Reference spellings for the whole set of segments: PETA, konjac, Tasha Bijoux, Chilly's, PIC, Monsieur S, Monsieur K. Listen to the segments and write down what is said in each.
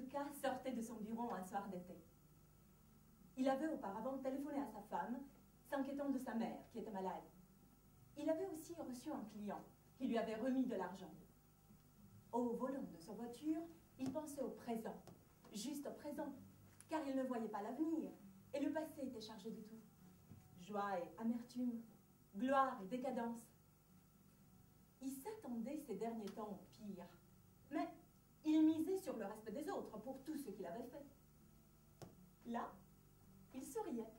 Monsieur K sortait de son bureau un soir d'été. Il avait auparavant téléphoné à sa femme, s'inquiétant de sa mère, qui était malade. Il avait aussi reçu un client, qui lui avait remis de l'argent. Au volant de sa voiture, il pensait au présent, juste au présent, car il ne voyait pas l'avenir, et le passé était chargé de tout. Joie et amertume, gloire et décadence. Il s'attendait ces derniers temps au pire, mais il misait sur le respect des autres pour tout ce qu'il avait fait. Là, il souriait,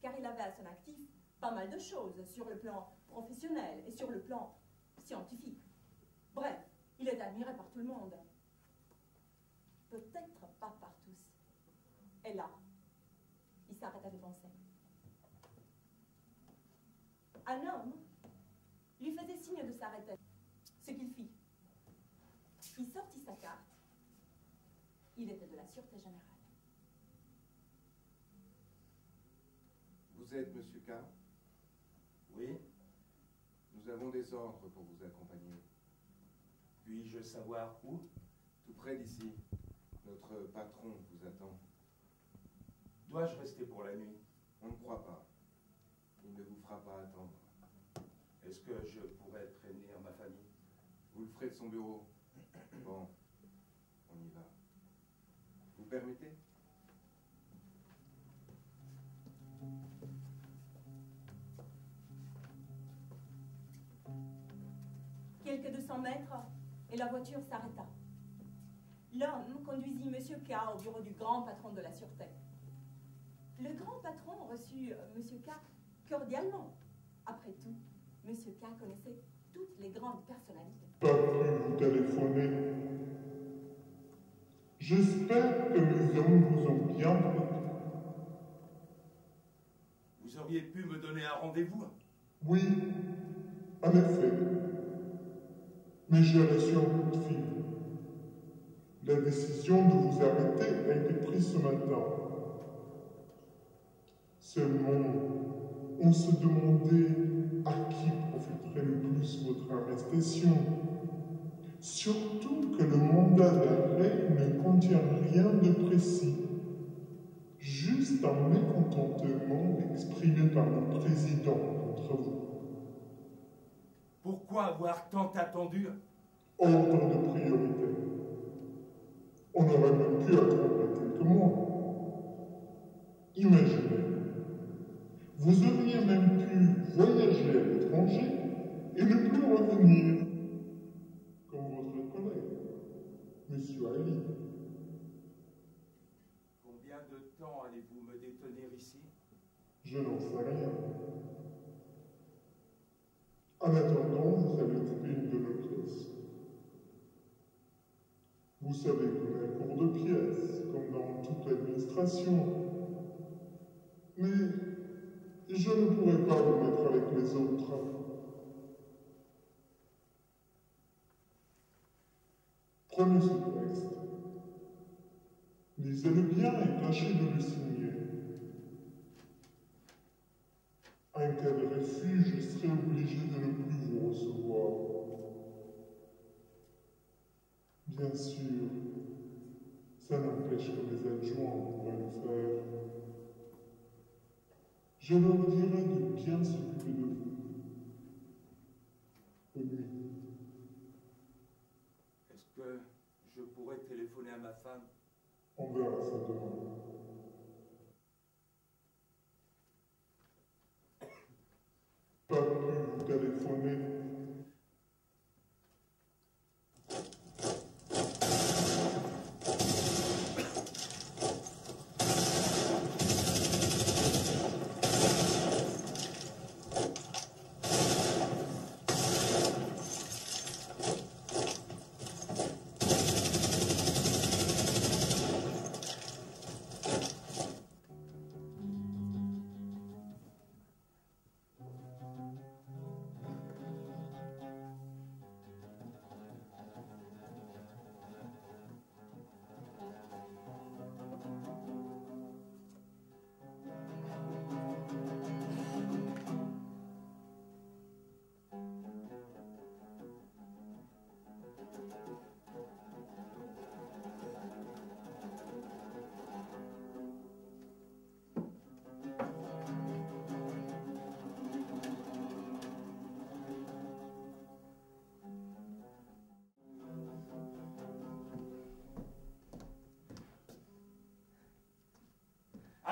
car il avait à son actif pas mal de choses sur le plan professionnel et sur le plan scientifique. Bref, il est admiré par tout le monde. Peut-être pas par tous. Et là, il s'arrêta de penser. Un homme lui faisait signe de s'arrêter, ce qu'il fit. Il sortit sa carte. Il était de la Sûreté Générale. Vous êtes Monsieur K? Oui. Nous avons des ordres pour vous accompagner. Puis-je savoir où? Tout près d'ici. Notre patron vous attend. Dois-je rester pour la nuit? On ne croit pas. Il ne vous fera pas attendre. Est-ce que je pourrais prévenir ma famille? Vous le ferez de son bureau. Bon, on y va. Vous permettez? Quelques 200 mètres, et la voiture s'arrêta. L'homme conduisit Monsieur K au bureau du grand patron de la Sûreté. Le grand patron reçut Monsieur K cordialement. Après tout, Monsieur K connaissait toutes les grandes personnalités. Pas plus vous téléphoner. J'espère que mes hommes vous ont bien prêté. Vous auriez pu me donner un rendez-vous? Oui, en effet. Mais j'ai reçu un coup de fil. La décision de vous arrêter a été prise ce matin. Seulement, on se demandait à qui profiterait le plus votre arrestation. Surtout que le mandat d'arrêt ne contient rien de précis. Juste un mécontentement exprimé par le président contre vous. Pourquoi avoir tant attendu? Ordre de priorité. On aurait même pu attendre quelques mois. Imaginez. Vous auriez même pu voyager à l'étranger et ne plus revenir. Comme votre collègue, Monsieur Ali. Combien de temps allez-vous me détenir ici? Je n'en sais rien. En attendant, vous avez coupé une de nos pièces. Vous savez qu'on est à court de pièces, comme dans toute l'administration. Mais je ne pourrais pas vous mettre avec les autres. Prenez ce texte. Lisez-le bien et tâchez de le signer. Un cas de refuge, je serais obligé de ne plus vous recevoir. Bien sûr, ça n'empêche que mes adjoints pourraient le faire. Je leur dirai de bien s'occuper de vous. Bonne nuit. Est-ce que je pourrais téléphoner à ma femme? On verra ça demain. Pas plus vous téléphoner.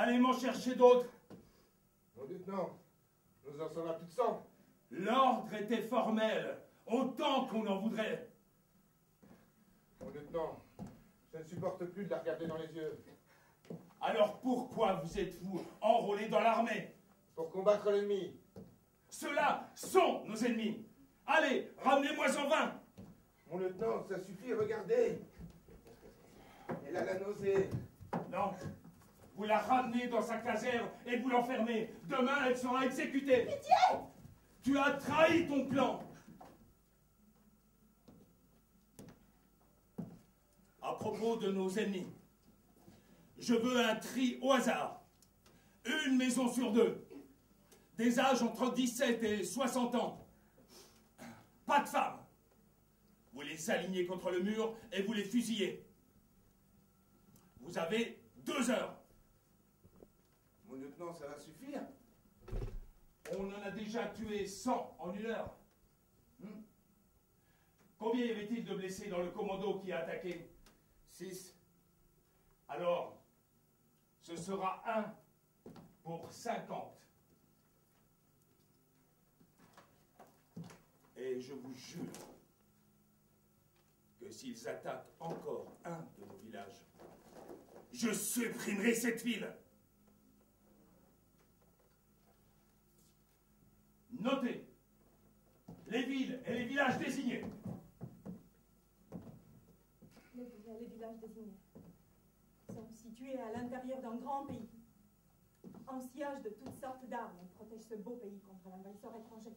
Allez m'en chercher d'autres. Mon lieutenant, nous en sommes à plus de 100. L'ordre était formel, autant qu'on en voudrait. Mon lieutenant, je ne supporte plus de la regarder dans les yeux. Alors pourquoi vous êtes-vous enrôlé dans l'armée? Pour combattre l'ennemi. Ceux-là sont nos ennemis. Allez, ramenez-moi 120. Mon lieutenant, ça suffit, regardez. Elle a la nausée. Non. Vous la ramenez dans sa caserne et vous l'enfermez. Demain, elle sera exécutée. Pitié! Tu as trahi ton plan. À propos de nos ennemis, je veux un tri au hasard. Une maison sur deux. Des âges entre 17 et 60 ans. Pas de femmes. Vous les alignez contre le mur et vous les fusillez. Vous avez 2 heures. Mon lieutenant, ça va suffire. On en a déjà tué 100 en 1 heure. Combien y avait-il de blessés dans le commando qui a attaqué? 6. Alors, ce sera 1 pour 50. Et je vous jure que s'ils attaquent encore un de nos villages, je supprimerai cette ville. Notez les villes et les villages désignés. Les villes et les villages désignés sont situés à l'intérieur d'un grand pays, en sillage de toutes sortes d'armes. Ils protègent ce beau pays contre l'envahisseur étranger.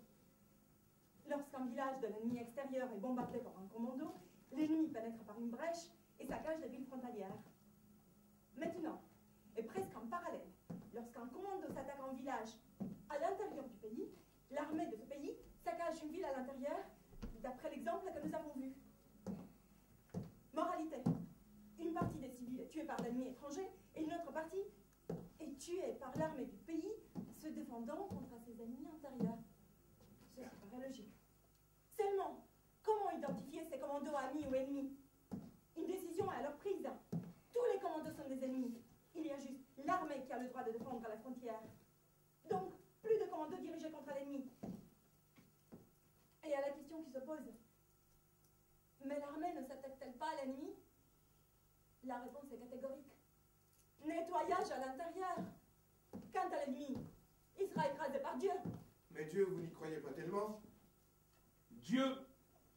Lorsqu'un village de l'ennemi extérieur est bombardé par un commando, l'ennemi pénètre par une brèche et saccage la ville frontalière. Maintenant, et presque en parallèle, lorsqu'un commando s'attaque à un village à l'intérieur du pays, l'armée de ce pays saccage une ville à l'intérieur, d'après l'exemple que nous avons vu. Moralité. Une partie des civils est tuée par l'ennemi étranger et une autre partie est tuée par l'armée du pays se défendant contre ses ennemis intérieurs. Cela paraît logique. Seulement, comment identifier ces commandos amis ou ennemis? Une décision est alors prise. Tous les commandos sont des ennemis. Il y a juste l'armée qui a le droit de défendre la frontière. Donc, plus de commandos dirigés contre l'ennemi. Et à la question qui se pose, mais l'armée ne s'attaque-t-elle pas à l'ennemi? La réponse est catégorique. Nettoyage à l'intérieur. Quant à l'ennemi, il sera écrasé par Dieu. Mais Dieu, vous n'y croyez pas tellement? Dieu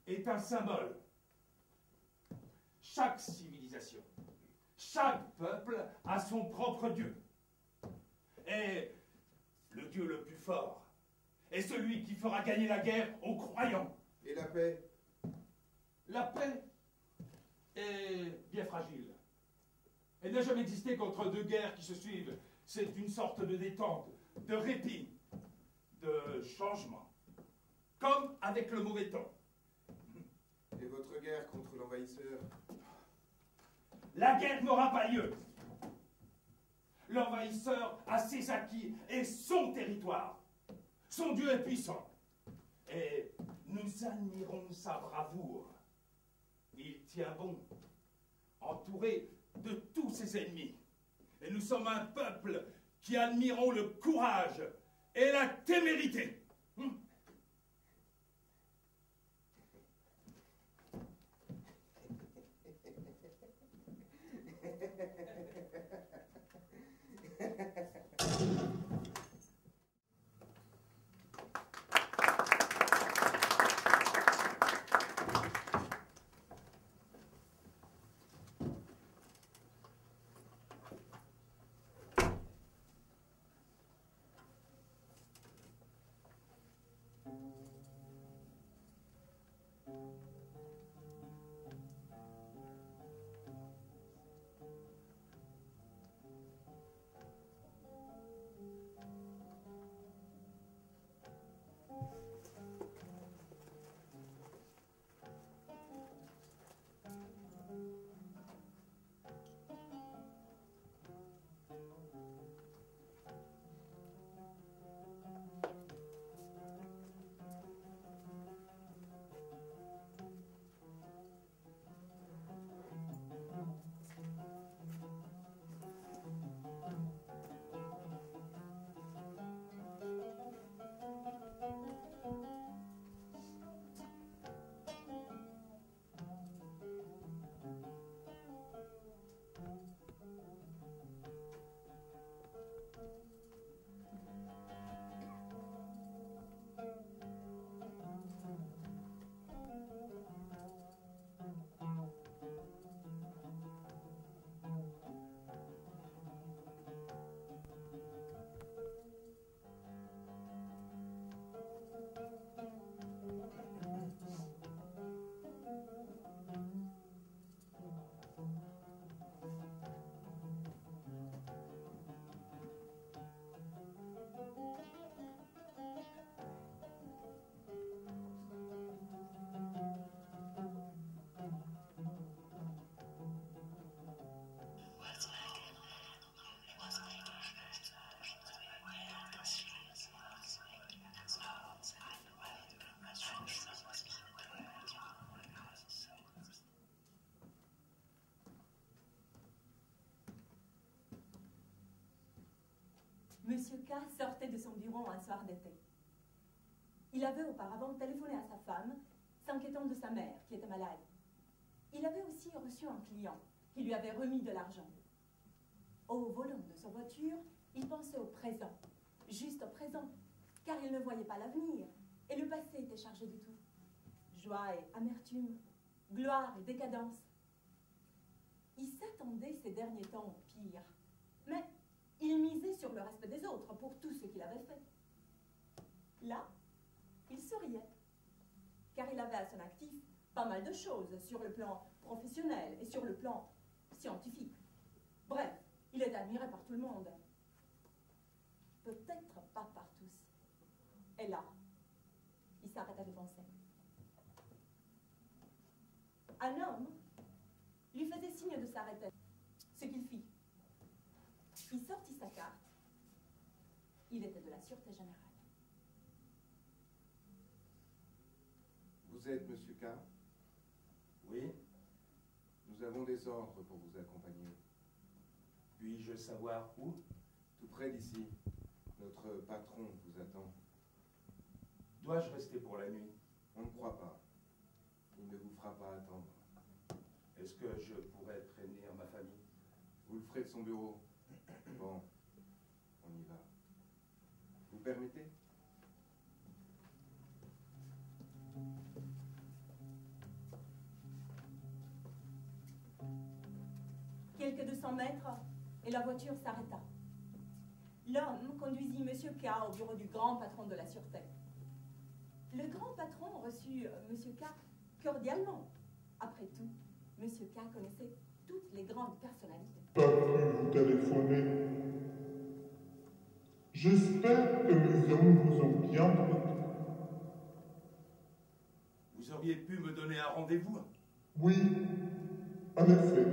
est un symbole. Chaque civilisation, chaque peuple a son propre Dieu. Et le Dieu le plus fort est celui qui fera gagner la guerre aux croyants. Et la paix? La paix est bien fragile. Elle n'a jamais existé qu'entre deux guerres qui se suivent. C'est une sorte de détente, de répit, de changement. Comme avec le mauvais temps. Et votre guerre contre l'envahisseur? La guerre n'aura pas lieu. L'envahisseur a ses acquis et son territoire. Son Dieu est puissant. Et nous admirons sa bravoure. Il tient bon, entouré de tous ses ennemis. Et nous sommes un peuple qui admirons le courage et la témérité. Monsieur K sortait de son bureau un soir d'été. Il avait auparavant téléphoné à sa femme, s'inquiétant de sa mère, qui était malade. Il avait aussi reçu un client, qui lui avait remis de l'argent. Au volant de sa voiture, il pensait au présent, juste au présent, car il ne voyait pas l'avenir, et le passé était chargé de tout. Joie et amertume, gloire et décadence. Il s'attendait ces derniers temps au pire, mais il misait sur le respect des autres pour tout ce qu'il avait fait. Là, il souriait, car il avait à son actif pas mal de choses sur le plan professionnel et sur le plan scientifique. Bref, il est admiré par tout le monde. Peut-être pas par tous. Et là, il s'arrêta de penser. Un homme lui faisait signe de s'arrêter, ce qu'il fit. Il sortit sa carte. Il était de la Sûreté Générale. Vous êtes Monsieur K? Oui. Nous avons des ordres pour vous accompagner. Puis-je savoir où? Tout près d'ici. Notre patron vous attend. Dois-je rester pour la nuit? On ne croit pas. Il ne vous fera pas attendre. Est-ce que je pourrais traîner ma famille? Vous le ferez de son bureau. Bon, on y va. Vous permettez? Quelques 200 mètres, et la voiture s'arrêta. L'homme conduisit Monsieur K au bureau du grand patron de la Sûreté. Le grand patron reçut Monsieur K cordialement. Après tout, Monsieur K connaissait toutes les grandes personnalités. Pas voulu vous téléphoner. J'espère que mes hommes vous ont bien traité. Vous auriez pu me donner un rendez-vous? Oui, en effet.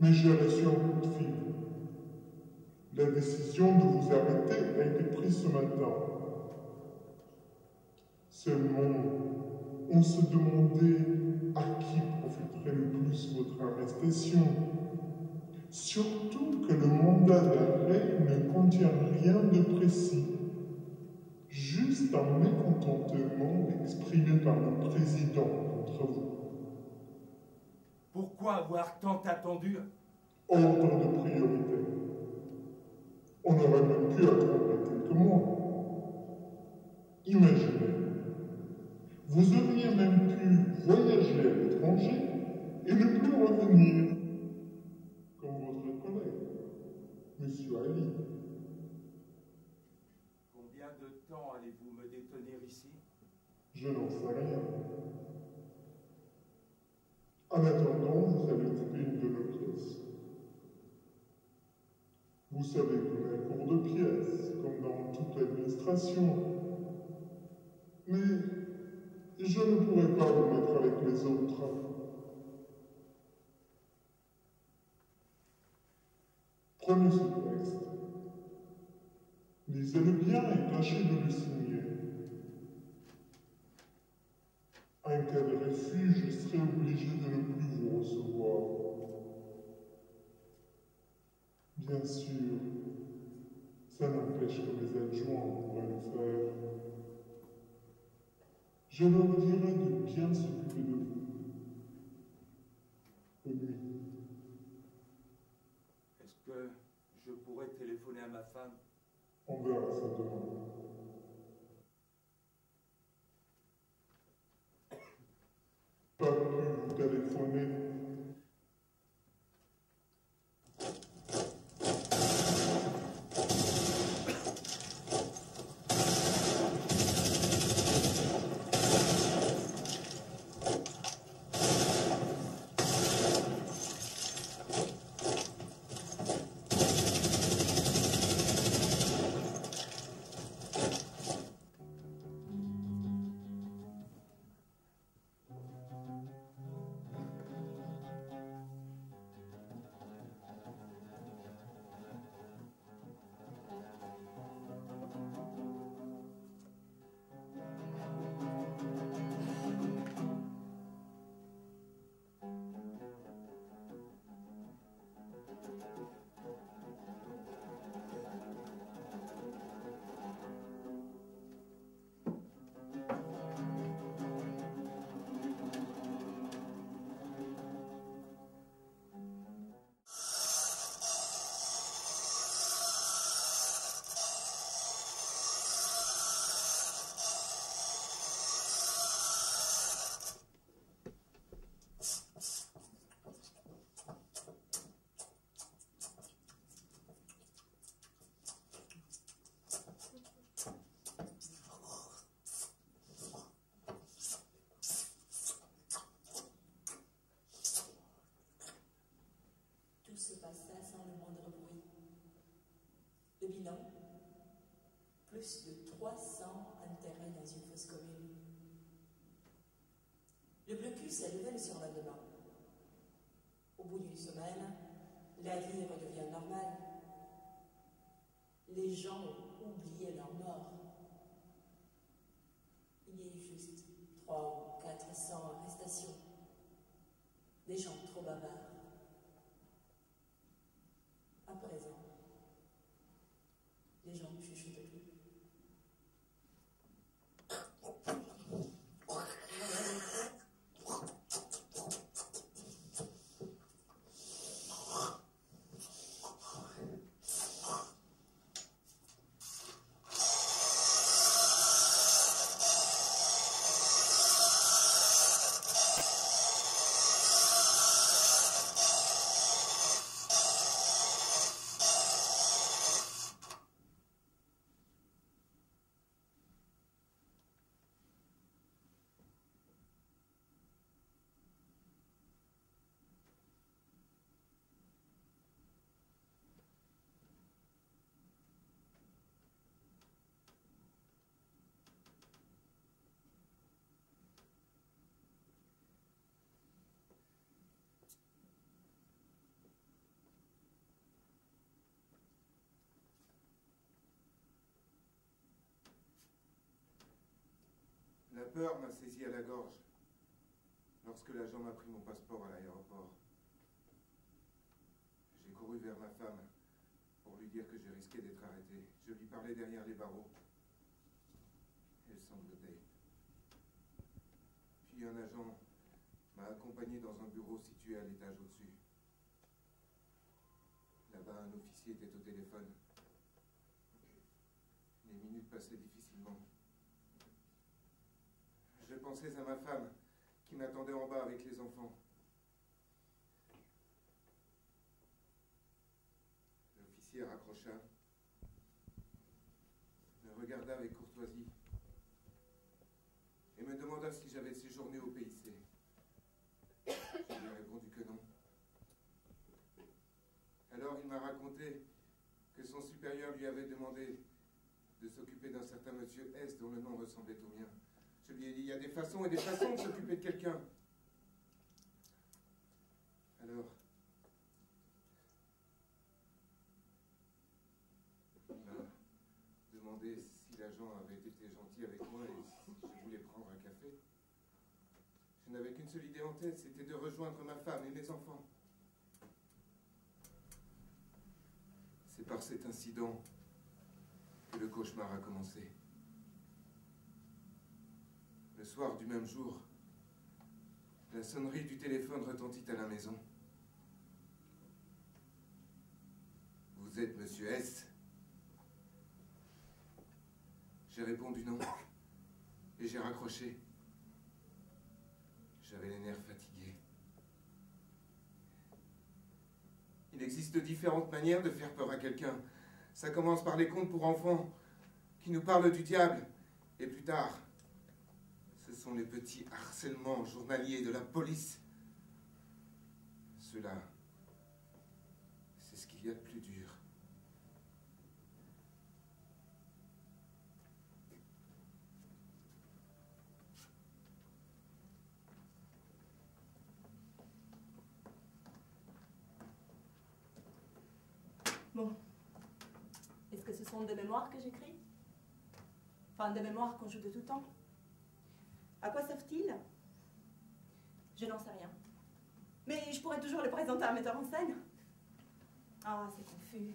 Mais j'ai reçu un coup de fil. La décision de vous arrêter a été prise ce matin. Seulement, on se demandait à qui profiterait le plus votre arrestation. Surtout que le mandat d'arrêt ne contient rien de précis. Juste un mécontentement exprimé par le président contre vous. Pourquoi avoir tant attendu? Ordre de priorité. On aurait même pu attendre quelques mois. Imaginez. Vous auriez même pu voyager à l'étranger et ne plus revenir. Comme votre collègue, Monsieur Ali. Combien de temps allez-vous me détenir ici? Je n'en sais rien. En attendant, vous avez coupé une de nos pièces. Vous savez qu'on est à court de pièces, comme dans toute l'administration. Mais je ne pourrais pas vous mettre avec les autres. Prenez ce texte. Lisez-le bien et tâchez de le signer. En cas de refus, je serai obligé de ne plus vous recevoir. Bien sûr, ça n'empêche que mes adjoints pourraient le faire. Je leur dirai de bien s'occuper de vous. Bonne nuit. Est-ce que je pourrais téléphoner à ma femme? On verra ça demain. Pas voulu vous téléphoner. Milan, plus de 300 enterrés dans une fosse commune. Le blocus a levé le surlendemain. Au bout d'une semaine, la vie redevient normale. Les gens oubliaient leur mort. Il y a eu juste 300 ou 400 arrestations. Des gens trop bavards. À présent, les gens chuchotent de lui. La peur m'a saisi à la gorge lorsque l'agent m'a pris mon passeport à l'aéroport. J'ai couru vers ma femme pour lui dire que je risquais d'être arrêté. Je lui parlais derrière les barreaux. Elle sanglotait. Puis un agent m'a accompagné dans un bureau situé à l'étage au-dessus. Là-bas, un officier était au téléphone. Les minutes passaient difficilement. Je pensais à ma femme, qui m'attendait en bas avec les enfants. L'officier raccrocha, me regarda avec courtoisie et me demanda si j'avais séjourné au PIC. Je lui ai répondu que non. Alors il m'a raconté que son supérieur lui avait demandé de s'occuper d'un certain monsieur S dont le nom ressemblait au mien. Je lui ai dit, il y a des façons et des façons de s'occuper de quelqu'un. Alors, il m'a demandé si l'agent avait été gentil avec moi et si je voulais prendre un café. Je n'avais qu'une seule idée en tête, c'était de rejoindre ma femme et mes enfants. C'est par cet incident que le cauchemar a commencé. Le soir du même jour, la sonnerie du téléphone retentit à la maison. Vous êtes Monsieur S? J'ai répondu non, et j'ai raccroché. J'avais les nerfs fatigués. Il existe différentes manières de faire peur à quelqu'un. Ça commence par les contes pour enfants, qui nous parlent du diable, et plus tard... ce sont les petits harcèlements journaliers de la police. Cela, c'est ce qu'il y a de plus dur. Bon. Est-ce que ce sont des mémoires que j'écris? Enfin, des mémoires qu'on joue de tout temps? À quoi servent-ils? Je n'en sais rien. Mais je pourrais toujours les présenter à un metteur en scène. Ah, c'est confus.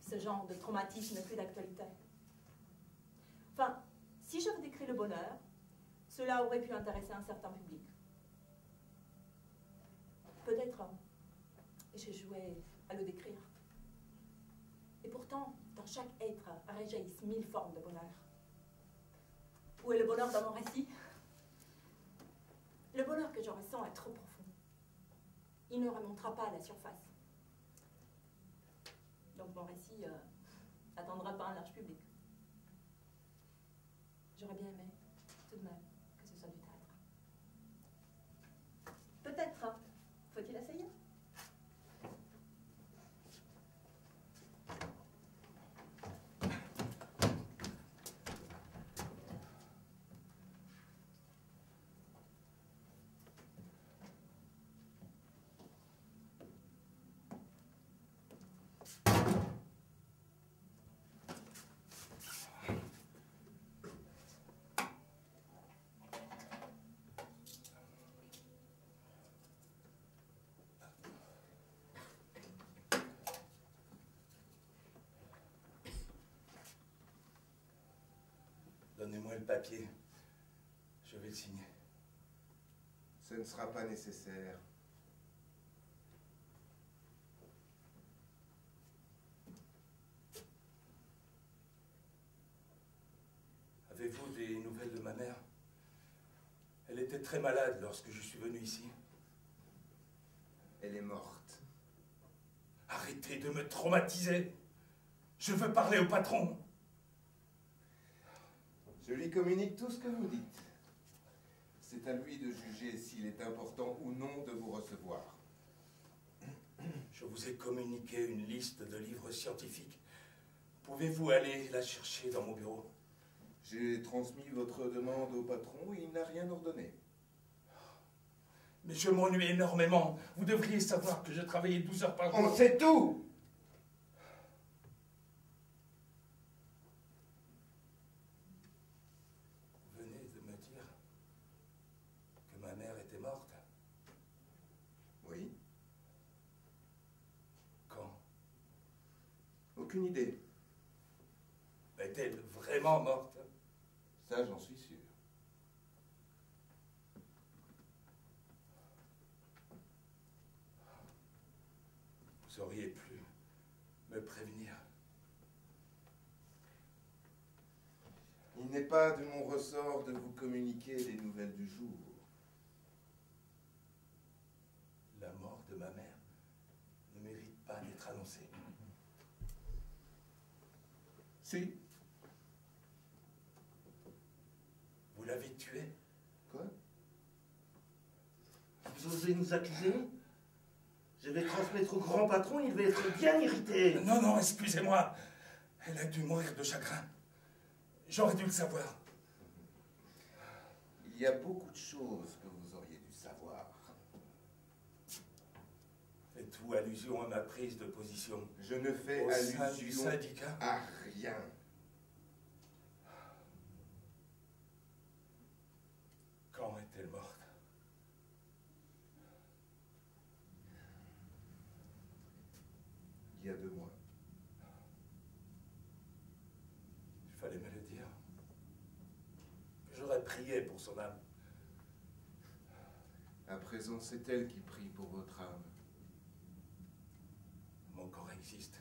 Ce genre de traumatisme n'est plus d'actualité. Enfin, si j'avais décrit le bonheur, cela aurait pu intéresser un certain public. Peut-être. J'ai joué à le décrire. Et pourtant, dans chaque être réjaillissent 1000 formes de bonheur. Où est le bonheur dans mon récit? Le bonheur que je ressens est trop profond. Il ne remontera pas à la surface. Donc mon récit n'attendra pas un large public. J'aurais bien aimé, tout de même, que ce soit du théâtre. Peut-être. Faut-il essayer? Donnez-moi le papier. Je vais le signer. Ce ne sera pas nécessaire. Avez-vous des nouvelles de ma mère? Elle était très malade lorsque je suis venu ici. Elle est morte. Arrêtez de me traumatiser. Je veux parler au patron. Je lui communique tout ce que vous dites. C'est à lui de juger s'il est important ou non de vous recevoir. Je vous ai communiqué une liste de livres scientifiques. Pouvez-vous aller la chercher dans mon bureau? J'ai transmis votre demande au patron et il n'a rien ordonné. Mais je m'ennuie énormément. Vous devriez savoir que je travaillais 12 heures par jour. On sait tout! Vous venez de me dire que ma mère était morte? Oui. Quand? Aucune idée. Est-elle vraiment morte? Ça, j'en suis sûr. Vous auriez pu me prévenir. Il n'est pas de mon ressort de vous communiquer les nouvelles du jour. La mort de ma mère ne mérite pas d'être annoncée. Si. Vous l'avez tuée? Quoi? Vous osez nous accuser? Je vais transmettre au grand patron, il va être bien irrité. Non, non, excusez-moi. Elle a dû mourir de chagrin. J'aurais dû le savoir. Il y a beaucoup de choses que vous auriez dû savoir. Faites-vous allusion à ma prise de position? Je ne fais allusion à rien. Quand est-elle morte? Il y a 2 mois. Il fallait me le dire. J'aurais prié pour son âme. À présent, c'est elle qui prie pour votre âme. Mon corps existe.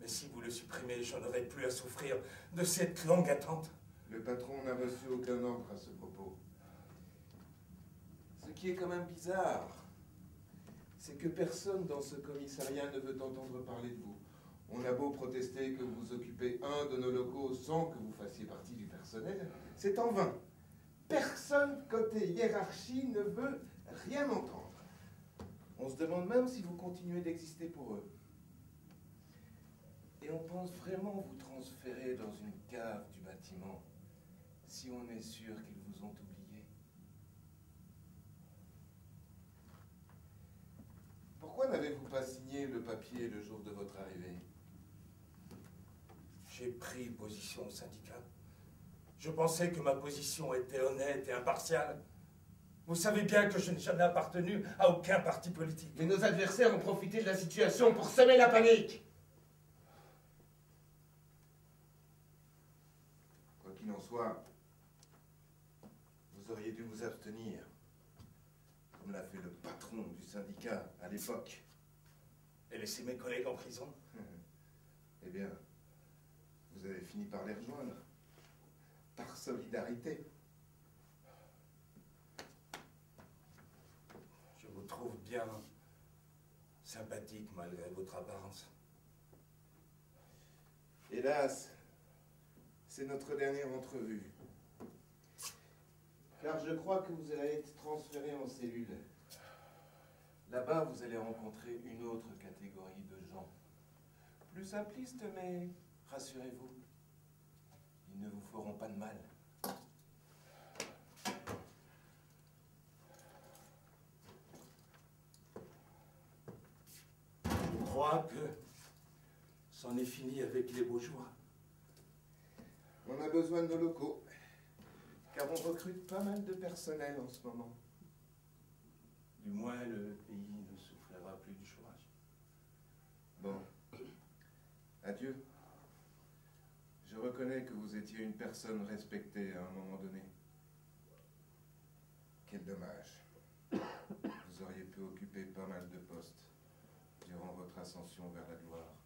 Mais si vous le supprimez, j'en aurai plus à souffrir de cette longue attente. Le patron n'a reçu aucun ordre à ce propos. Ce qui est quand même bizarre, c'est que personne dans ce commissariat ne veut entendre parler de vous. On a beau protester que vous occupez un de nos locaux sans que vous fassiez partie du personnel, c'est en vain. Personne côté hiérarchie ne veut rien entendre. On se demande même si vous continuez d'exister pour eux. Et on pense vraiment vous transférer dans une cave du bâtiment, si on est sûr qu'ils vous ont oublié. Pourquoi n'avez-vous pas signé le papier le jour de votre arrivée? J'ai pris position au syndicat. Je pensais que ma position était honnête et impartiale. Vous savez bien que je n'ai jamais appartenu à aucun parti politique. Mais nos adversaires ont profité de la situation pour semer la panique. Quoi qu'il en soit, vous auriez dû vous abstenir, comme l'a fait le patron du syndicat à l'époque. Et laisser mes collègues en prison? Eh bien, vous avez fini par les rejoindre, par solidarité. Je vous trouve bien sympathique malgré votre apparence. Hélas, c'est notre dernière entrevue. Car je crois que vous allez être transféré en cellule. Là-bas, vous allez rencontrer une autre catégorie de gens. Plus simplistes, mais rassurez-vous, ils ne vous feront pas de mal. Je crois que c'en est fini avec les beaux jours. On a besoin de nos locaux, car on recrute pas mal de personnel en ce moment. Du moins, le pays ne souffrira plus du chômage. Bon. Adieu. Je reprends. reconnais que vous étiez une personne respectée à un moment donné. Quel dommage. Vous auriez pu occuper pas mal de postes durant votre ascension vers la gloire.